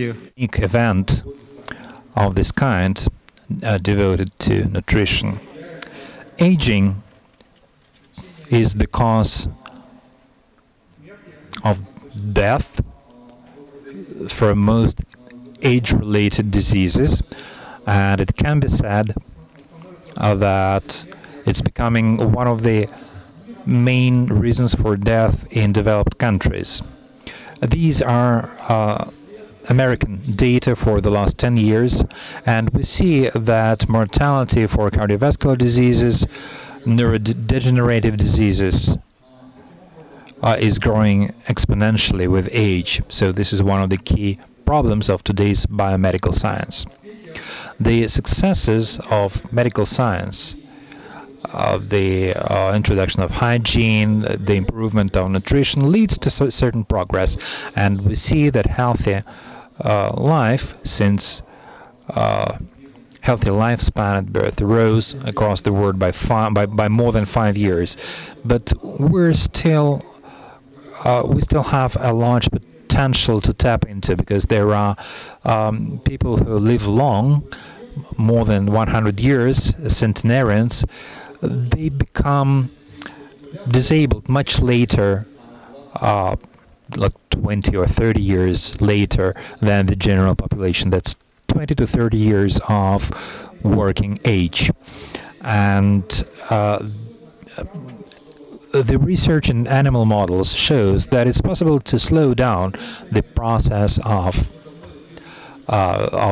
you. Unique event of this kind devoted to nutrition. Aging is the cause of death for most age-related diseases, and it can be said that it's becoming one of the main reasons for death in developed countries. These are American data for the last 10 years, and we see that mortality for cardiovascular diseases, neurodegenerative diseases, is growing exponentially with age. So this is one of the key problems of today's biomedical science. The successes of medical science, the introduction of hygiene, the improvement of nutrition, leads to certain progress, and we see that healthy life, since healthy lifespan at birth rose across the world by more than 5 years, but we're still we still have a large potential to tap into, because there are people who live long, more than 100 years, centenarians. They become disabled much later, like 20 or 30 years later than the general population. That's 20 to 30 years of working age. And the research in animal models shows that it's possible to slow down the process of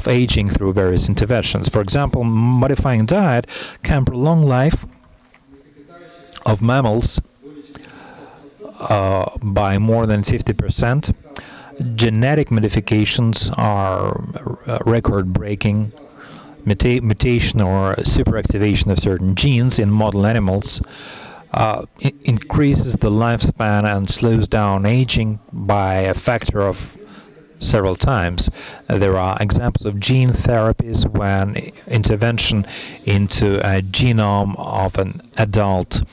aging through various interventions. For example, modifying diet can prolong life of mammals by more than 50%. Genetic modifications are record-breaking. Mutation or superactivation of certain genes in model animals increases the lifespan and slows down aging by a factor of several times. There are examples of gene therapies when intervention into a genome of an adult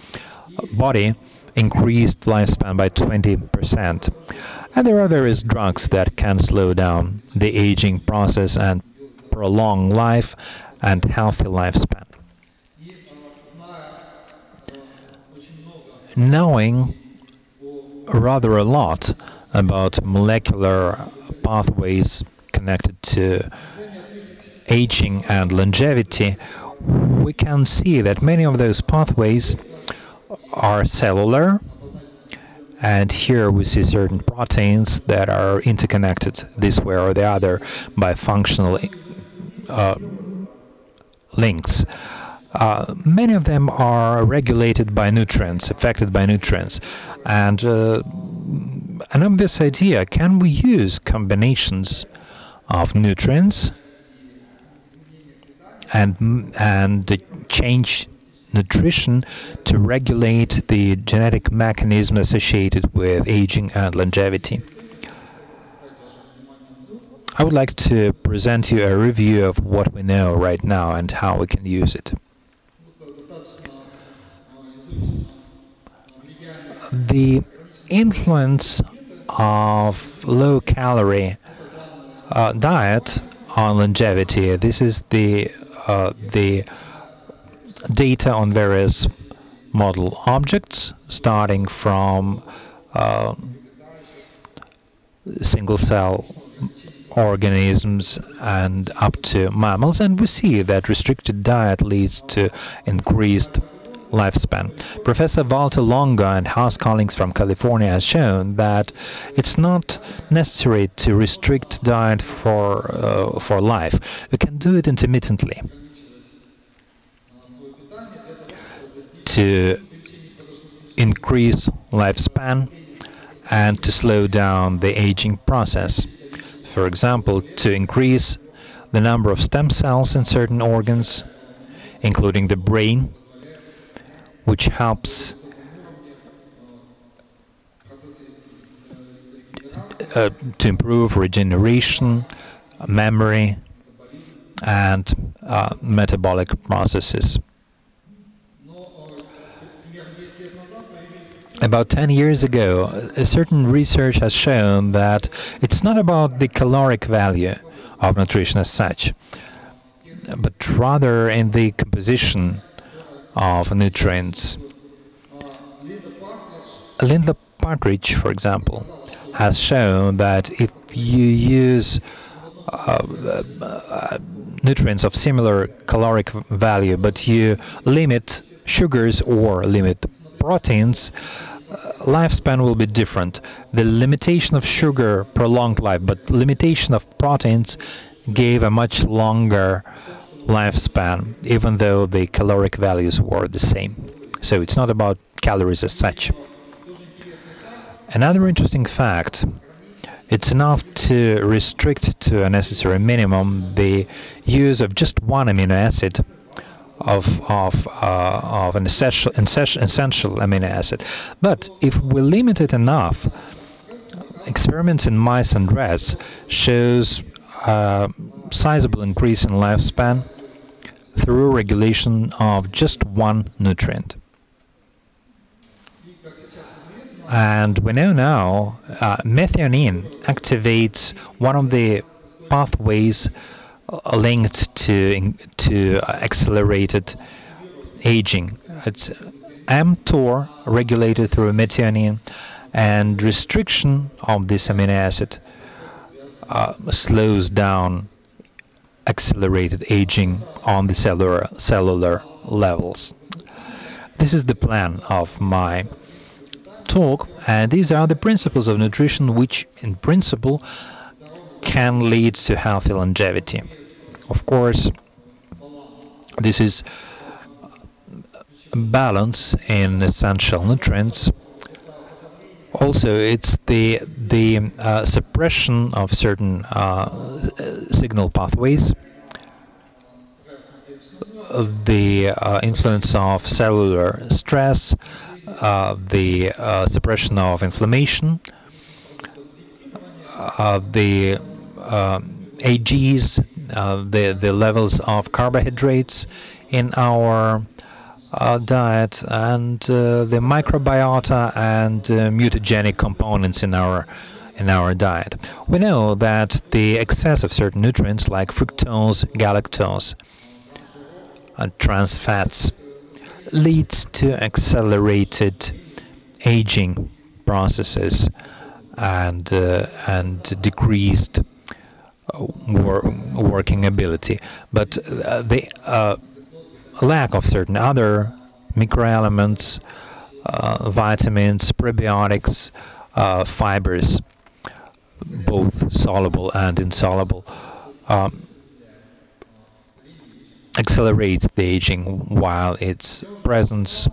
body increased lifespan by 20%. And there are various drugs that can slow down the aging process and prolong life and healthy lifespan. Knowing rather a lot about molecular pathways connected to aging and longevity, we can see that many of those pathways are cellular, and here we see certain proteins that are interconnected this way or the other by functional links. Many of them are regulated by nutrients, affected by nutrients. And an obvious idea, can we use combinations of nutrients and change nutrition to regulate the genetic mechanism associated with aging and longevity? I would like to present you a review of what we know right now and how we can use it. The influence of low-calorie diet on longevity. This is the data on various model objects, starting from single-cell organisms and up to mammals, and we see that restricted diet leads to increased lifespan. Professor Walter Longo and Hans Cohen from California has shown that it's not necessary to restrict diet for life. You can do it intermittently to increase lifespan and to slow down the aging process. For example, to increase the number of stem cells in certain organs, including the brain, which helps to improve regeneration, memory, and metabolic processes. About 10 years ago, a certain research has shown that it's not about the caloric value of nutrition as such, but rather in the composition of nutrients. Linda Partridge, for example, has shown that if you use nutrients of similar caloric value, but you limit sugars or limit proteins, lifespan will be different. The limitation of sugar prolonged life, but limitation of proteins gave a much longer lifespan, even though the caloric values were the same. So it's not about calories as such. Another interesting fact, it's enough to restrict to a necessary minimum the use of just one amino acid of an essential amino acid. But if we limit it enough, experiments in mice and rats shows a sizable increase in lifespan through regulation of just one nutrient. And we know now methionine activates one of the pathways linked to accelerated aging. It's mTOR regulated through methionine, and restriction of this amino acid slows down accelerated aging on the cellular levels. This is the plan of my talk, and these are the principles of nutrition which in principle can lead to healthy longevity. Of course, this is balance in essential nutrients. Also, it's the suppression of certain signal pathways, the influence of cellular stress, the suppression of inflammation, the AGs, the levels of carbohydrates in our diet, and the microbiota and mutagenic components in our diet. We know that the excess of certain nutrients like fructose, galactose, and trans fats leads to accelerated aging processes and decreased working ability. But the lack of certain other microelements, vitamins, prebiotics, fibers, both soluble and insoluble, accelerates the aging, while its presence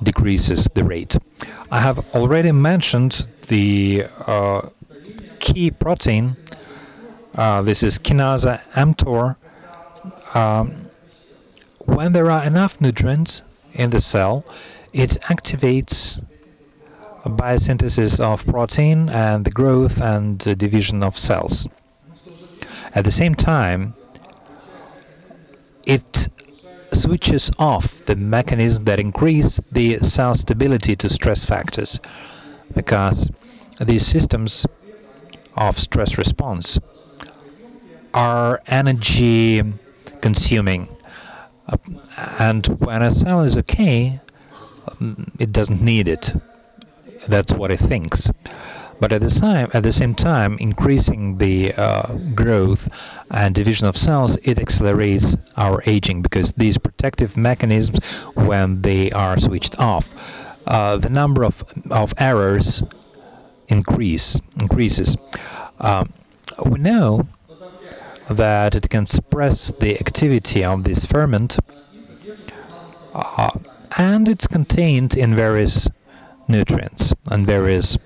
decreases the rate. I have already mentioned the key protein. This is kinase mTOR. When there are enough nutrients in the cell, it activates a biosynthesis of protein and the growth and division of cells. At the same time, it switches off the mechanism that increase the cell stability to stress factors, because these systems of stress response are energy consuming, and when a cell is okay, it doesn't need it. That's what it thinks. But at the same time, increasing the growth and division of cells, it accelerates our aging, because these protective mechanisms, when they are switched off, the number of errors increases. We know that it can suppress the activity of this ferment, and it's contained in various nutrients and various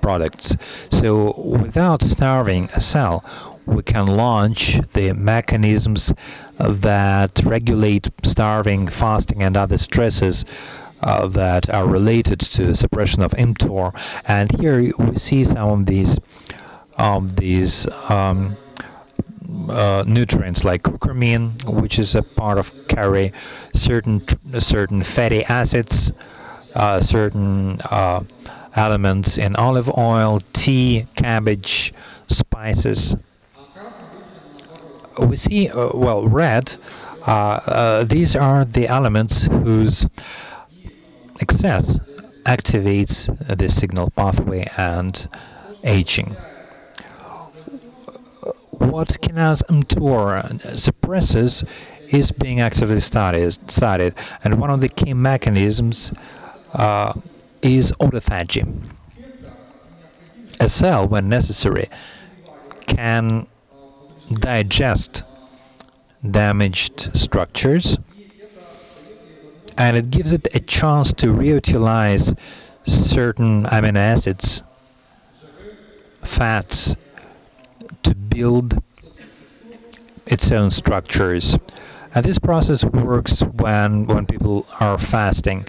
products. So without starving a cell, we can launch the mechanisms that regulate starving, fasting, and other stresses that are related to suppression of mTOR. And here we see some of these nutrients like curcumin, which is a part of curry, certain fatty acids, certain elements in olive oil, tea, cabbage, spices. We see, well, red, these are the elements whose excess activates the signal pathway and aging. What kinase mTOR suppresses is being actively studied, and one of the key mechanisms is autophagy. A cell, when necessary, can digest damaged structures, and it gives it a chance to reutilize certain amino acids, fats, to build its own structures. And this process works when people are fasting.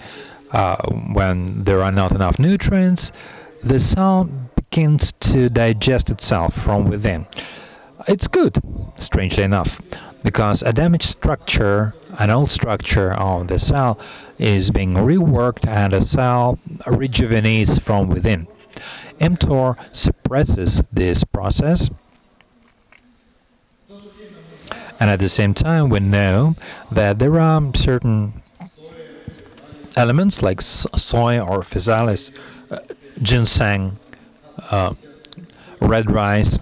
When there are not enough nutrients, the cell begins to digest itself from within. It's good, strangely enough, because a damaged structure, an old structure of the cell, is being reworked, and a cell rejuvenates from within. mTOR suppresses this process, and at the same time we know that there are certain elements like soy or physalis, ginseng, red rice,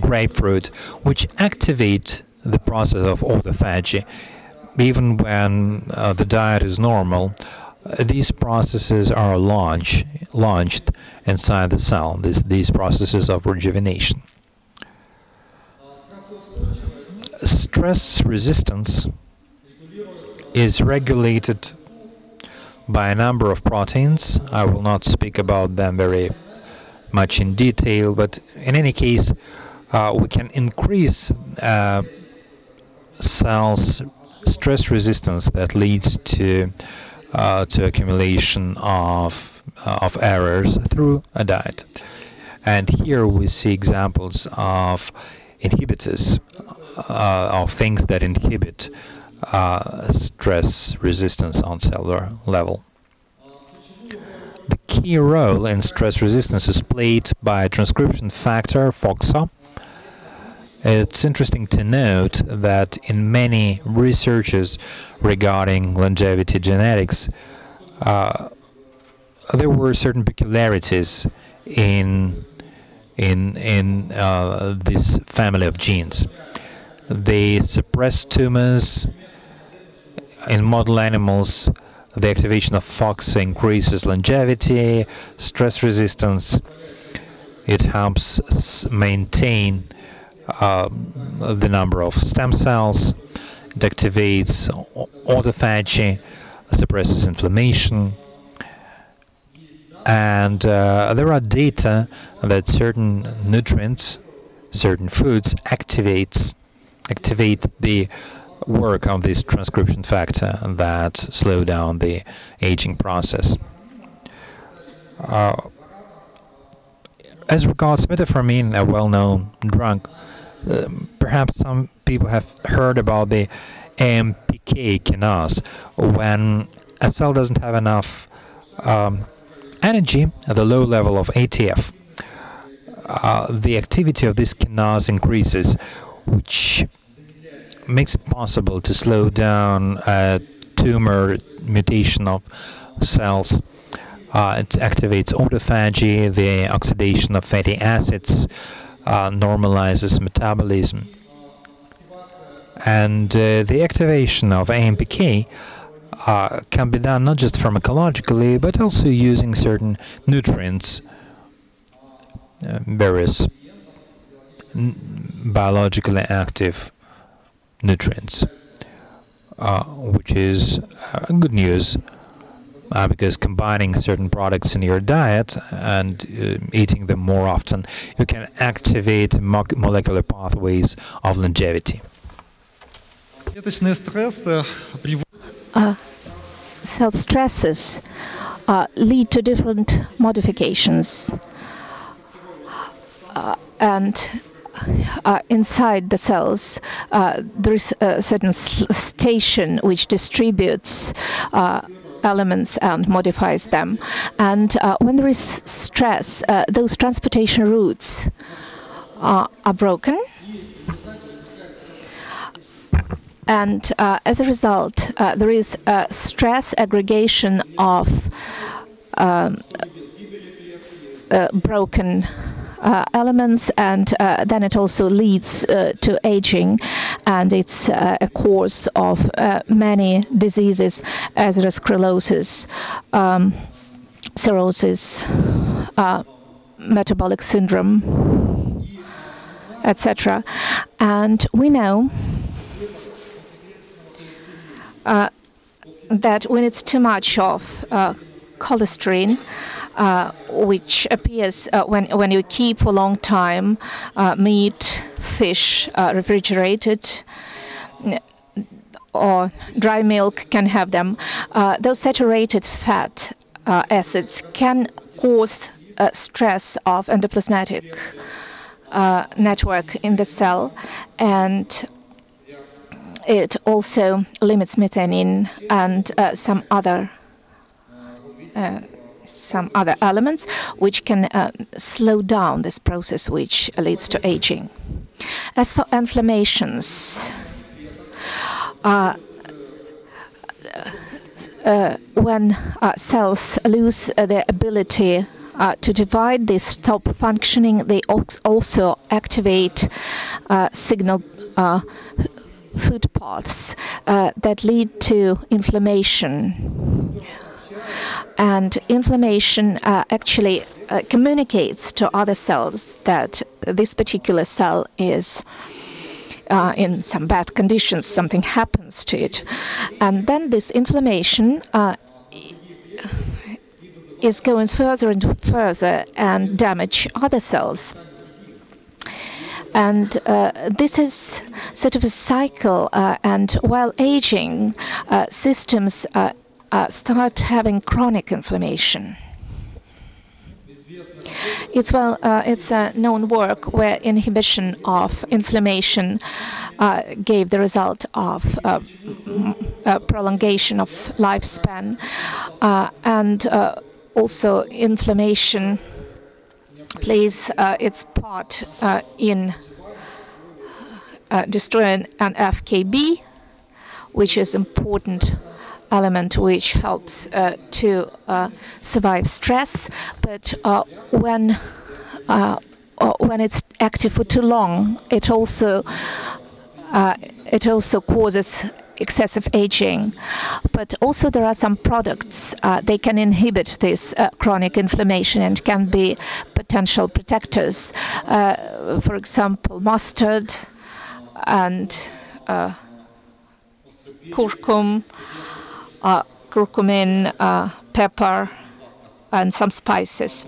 grapefruit, which activate the process of autophagy. Even when the diet is normal, these processes are launched inside the cell, these processes of rejuvenation. Stress resistance is regulated by a number of proteins. I will not speak about them very much in detail, but in any case, we can increase cells' stress resistance that leads to accumulation of errors through a diet. And here we see examples of inhibitors, of things that inhibit stress resistance on cellular level. The key role in stress resistance is played by a transcription factor, FOXO. It's interesting to note that in many researches regarding longevity genetics, there were certain peculiarities in this family of genes. They suppress tumors. In model animals, the activation of FOXO increases longevity, stress resistance. It helps maintain the number of stem cells. It activates autophagy, suppresses inflammation. And there are data that certain nutrients, certain foods activate the work of this transcription factor that slow down the aging process. As regards metformin, a well-known drug, perhaps some people have heard about the AMPK kinase. When a cell doesn't have enough energy at the low level of ATF, the activity of this kinase increases, which makes it possible to slow down tumor mutation of cells. It activates autophagy, the oxidation of fatty acids, normalizes metabolism. And the activation of AMPK can be done not just pharmacologically, but also using certain nutrients, various biologically active nutrients, which is good news, because combining certain products in your diet and eating them more often, you can activate molecular pathways of longevity. Cell stresses lead to different modifications and inside the cells, there is a certain station which distributes elements and modifies them. And when there is stress, those transportation routes are broken. And as a result, there is a stress aggregation of broken elements, and then it also leads to aging, and it's a cause of many diseases, as atherosclerosis, cirrhosis, metabolic syndrome, etc. And we know that when it's too much of cholesterol, which appears when you keep for a long time meat, fish refrigerated, or dry milk can have them. Those saturated fat acids can cause stress of endoplasmatic network in the cell, and it also limits methionine and some other elements, which can slow down this process, which leads to aging. As for inflammations, when cells lose their ability to divide, they stop functioning. They also activate signal food paths that lead to inflammation. And inflammation actually communicates to other cells that this particular cell is in some bad conditions, something happens to it. And then this inflammation is going further and further and damage other cells. And this is sort of a cycle, and while aging, systems start having chronic inflammation. It's a known work where inhibition of inflammation gave the result of prolongation of lifespan, and also inflammation plays its part in destroying an FKB, which is important element which helps to survive stress, but when it's active for too long, it also causes excessive aging. But also there are some products they can inhibit this chronic inflammation and can be potential protectors. For example, mustard and curcumin, pepper, and some spices,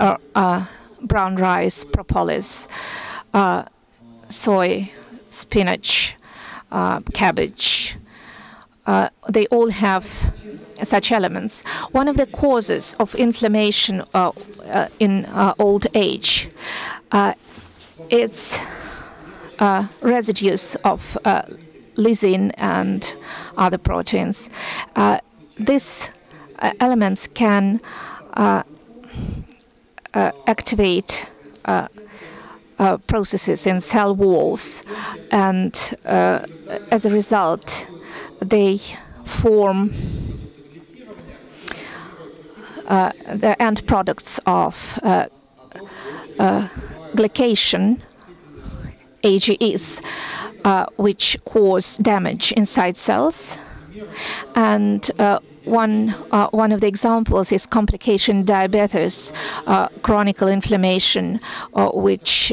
or brown rice, propolis, soy, spinach, cabbage. They all have such elements. One of the causes of inflammation in old age, it's residues of lysine and other proteins. These elements can activate processes in cell walls, and as a result, they form the end products of glycation, AGEs, which cause damage inside cells. And one of the examples is complication diabetes, chronic inflammation, which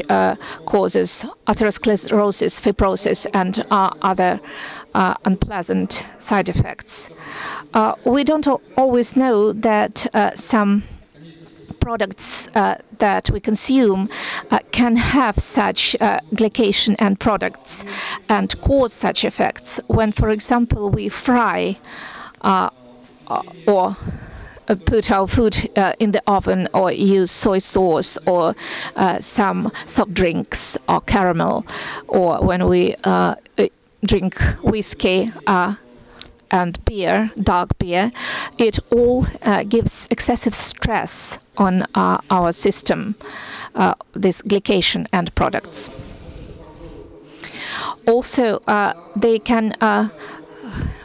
causes atherosclerosis, fibrosis, and other unpleasant side effects. We don't always know that some products that we consume can have such glycation end products and cause such effects. When, for example, we fry or put our food in the oven, or use soy sauce, or some soft drinks, or caramel, or when we drink whiskey, and beer, dark beer, it all gives excessive stress on our system, this glycation end products. Also, they can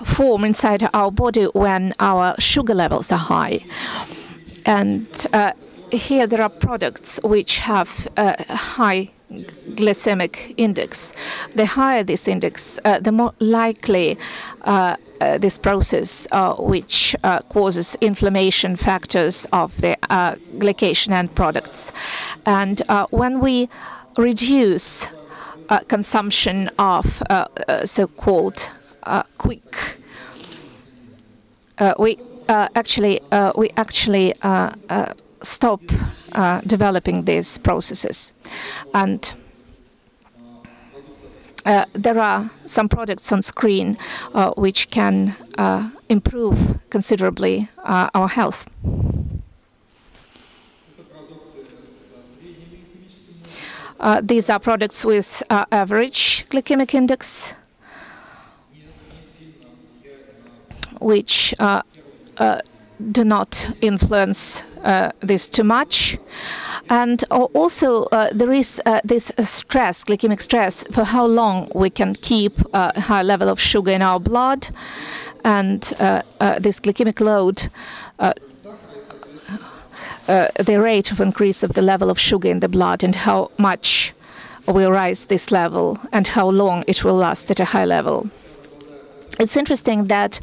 form inside our body when our sugar levels are high. And here there are products which have high glycemic index. The higher this index, the more likely this process which causes inflammation factors of the glycation end products. And when we reduce consumption of so-called quick, we actually stop developing these processes. And there are some products on screen which can improve considerably our health. These are products with average glycemic index, which do not influence this too much. And also there is this stress, glycemic stress, for how long we can keep a high level of sugar in our blood. And this glycemic load, the rate of increase of the level of sugar in the blood and how much will rise this level and how long it will last at a high level. It's interesting that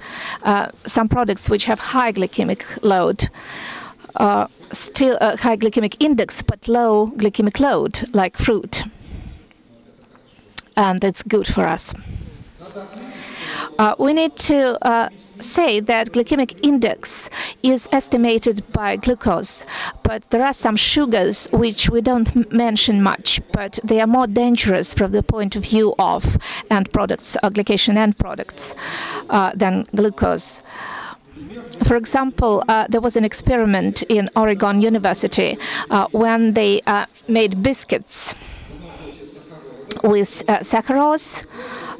some products which have high glycemic load, still a high glycemic index, but low glycemic load, like fruit. And that's good for us. We need to say that glycemic index is estimated by glucose, but there are some sugars which we don't mention much, but they are more dangerous from the point of view of end products, glycation end products, than glucose. For example, there was an experiment in Oregon University when they made biscuits with saccharose,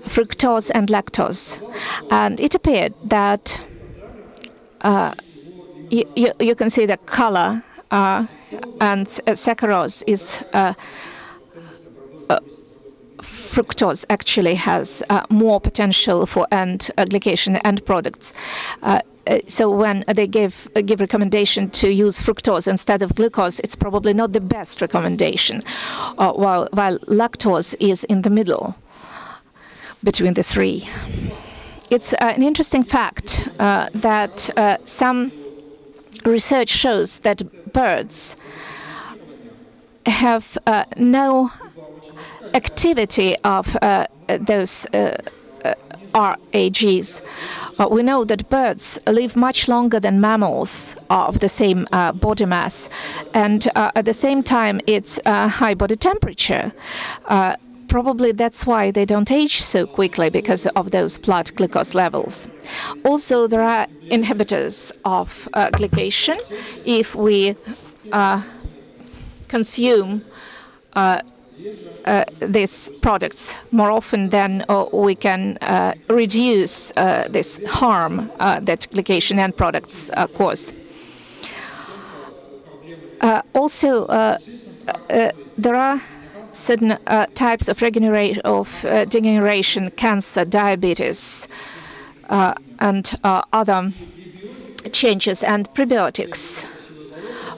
fructose, and lactose. And it appeared that you can see the color, and saccharose is fructose actually has more potential for end glycation end products. So when they give recommendation to use fructose instead of glucose, it's probably not the best recommendation, while lactose is in the middle between the three. It's an interesting fact that some research shows that birds have no activity of those RAGs. We know that birds live much longer than mammals of the same body mass, and at the same time it's high body temperature. Probably that's why they don't age so quickly, because of those blood glucose levels. Also, there are inhibitors of glycation. If we consume these products more often, then we can reduce this harm that glycation end products cause. Also, there are certain types of degeneration, cancer, diabetes, and other changes, and prebiotics.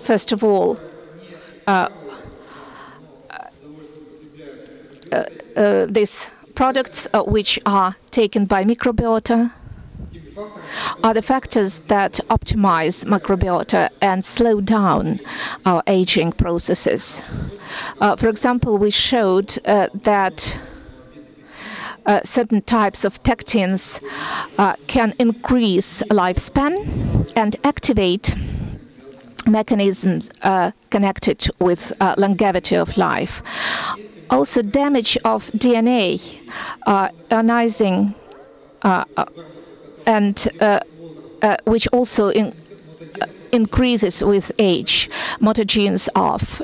First of all, these products which are taken by microbiota are the factors that optimize microbiota and slow down our aging processes. For example, we showed that certain types of pectins can increase lifespan and activate mechanisms connected with longevity of life. Also, damage of DNA, ionizing, and which also increases with age. Mutagens of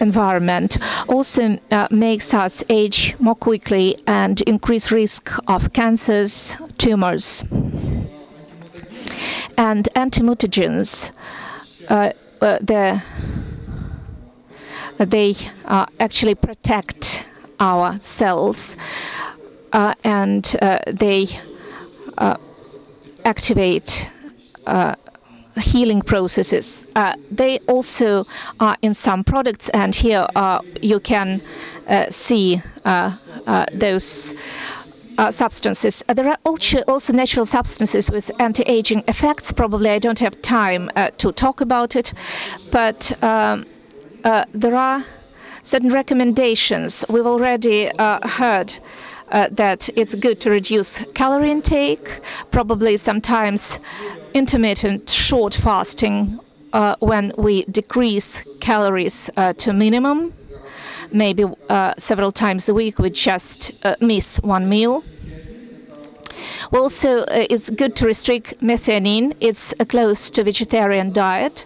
environment also makes us age more quickly and increase risk of cancers, tumors. and anti-mutagens, they actually protect our cells, and they activate healing processes. They also are in some products, and here you can see those substances. There are also natural substances with anti-aging effects. Probably I don't have time to talk about it, but there are certain recommendations. We've already heard that it's good to reduce calorie intake, probably sometimes intermittent short fasting when we decrease calories to minimum. Maybe several times a week we just miss one meal. Also, it's good to restrict methionine. It's close to vegetarian diet.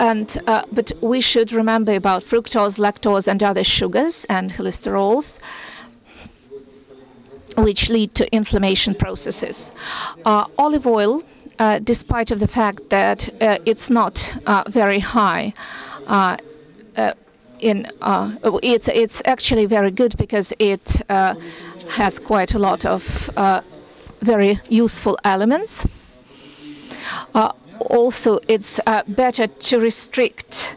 And, but we should remember about fructose, lactose, and other sugars and cholesterols, which lead to inflammation processes. Olive oil, despite of the fact that it's not very high, it's actually very good because it has quite a lot of very useful elements. Also, it's better to restrict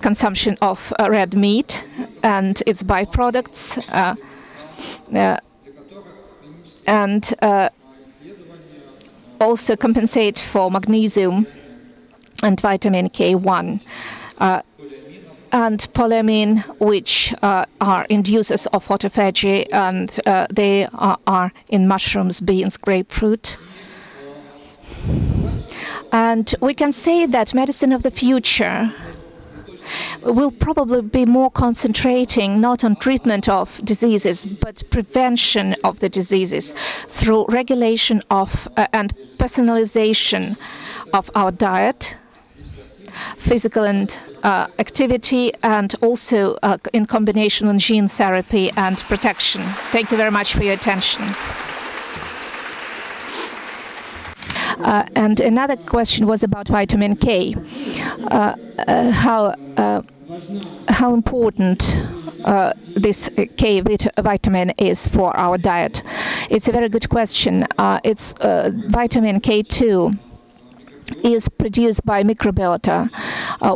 consumption of red meat and its byproducts, and also compensate for magnesium and vitamin K1 and polyamine, which are inducers of autophagy, and they are in mushrooms, beans, grapefruit. And we can say that medicine of the future will probably be more concentrating not on treatment of diseases, but prevention of the diseases through regulation of and personalization of our diet, physical and activity, and also in combination with gene therapy and protection. Thank you very much for your attention. And another question was about vitamin K, how important this K vitamin is for our diet. It's a very good question. It's vitamin K2 is produced by microbiota,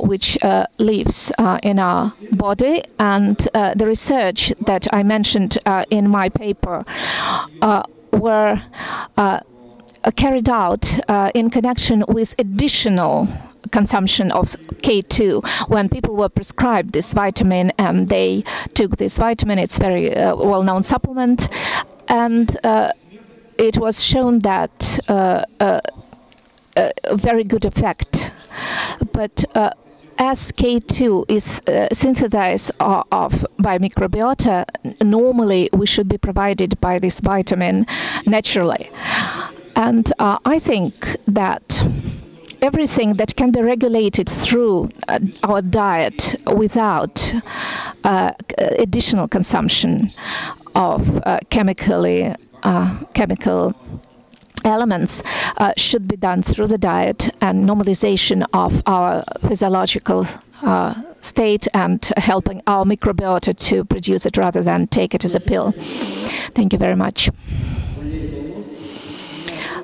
which lives in our body, and the research that I mentioned in my paper were carried out in connection with additional consumption of K2. When people were prescribed this vitamin and they took this vitamin, it's a very well-known supplement, and it was shown that a very good effect. But as K2 is synthesized by microbiota, normally we should be provided by this vitamin naturally. And I think that everything that can be regulated through our diet without additional consumption of chemical elements should be done through the diet and normalization of our physiological state and helping our microbiota to produce it rather than take it as a pill. Thank you very much.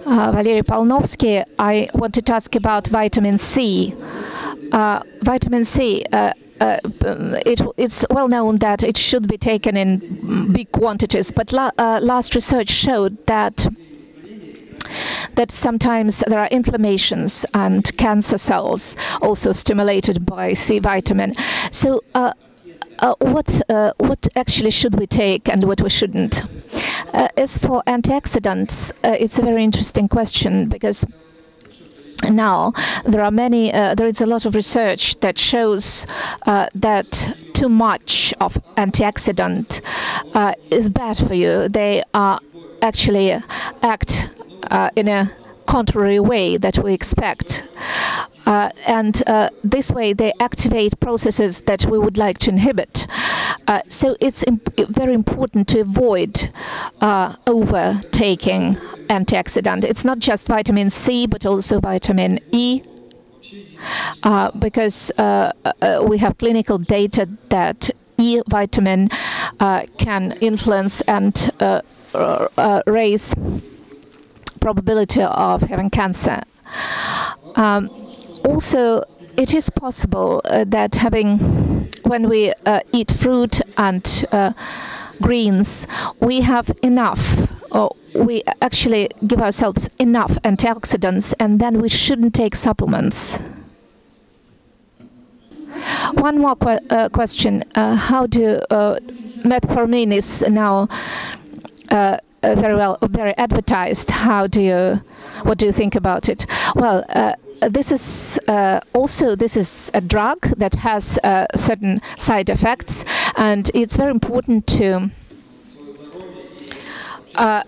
Valery Palnowski, I wanted to ask about vitamin C. Vitamin C, it's well known that it should be taken in big quantities, but last research showed that sometimes there are inflammations and cancer cells also stimulated by C vitamin. So what actually should we take and what we shouldn't? As for antioxidants, it's a very interesting question, because now there are many. There is a lot of research that shows that too much of antioxidant is bad for you. They are actually act in a contrary way that we expect. And this way they activate processes that we would like to inhibit. So it's very important to avoid overtaking antioxidant. It's not just vitamin C, but also vitamin E, because we have clinical data that E vitamin can influence and raise probability of having cancer. Also, it is possible that when we eat fruit and greens, we have enough, or we actually give ourselves enough antioxidants, and then we shouldn't take supplements. One more question. How do metformin is now very advertised? What do you think about it? Well, this is also a drug that has certain side effects, and it's very important to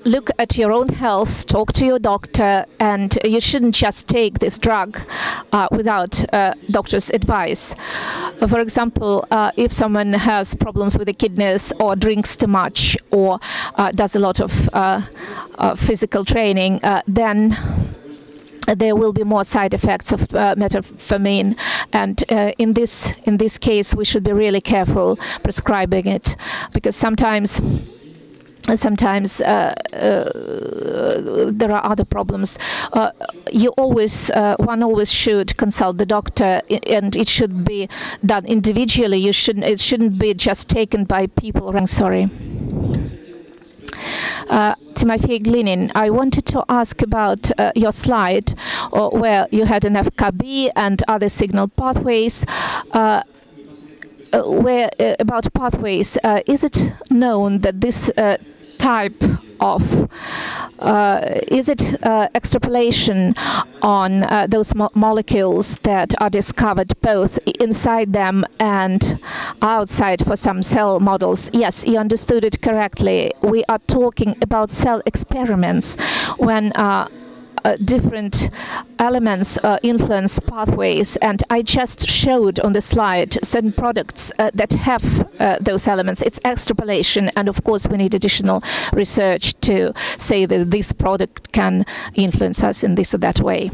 look at your own health, talk to your doctor, and you shouldn't just take this drug without doctor's advice. For example, if someone has problems with the kidneys or drinks too much or does a lot of physical training, then there will be more side effects of metformin, and in this case, we should be really careful prescribing it, because sometimes there are other problems. One always should consult the doctor, and it should be done individually. It shouldn't be just taken by people. I'm sorry. Timofey Glinin, I wanted to ask about your slide where you had an FKB and other signal pathways. About pathways, is it known that this type of extrapolation on those molecules that are discovered both inside them and outside for some cell models? Yes, you understood it correctly. We are talking about cell experiments when different elements influence pathways, and I just showed on the slide certain products that have those elements. It's extrapolation, and of course we need additional research to say that this product can influence us in this or that way.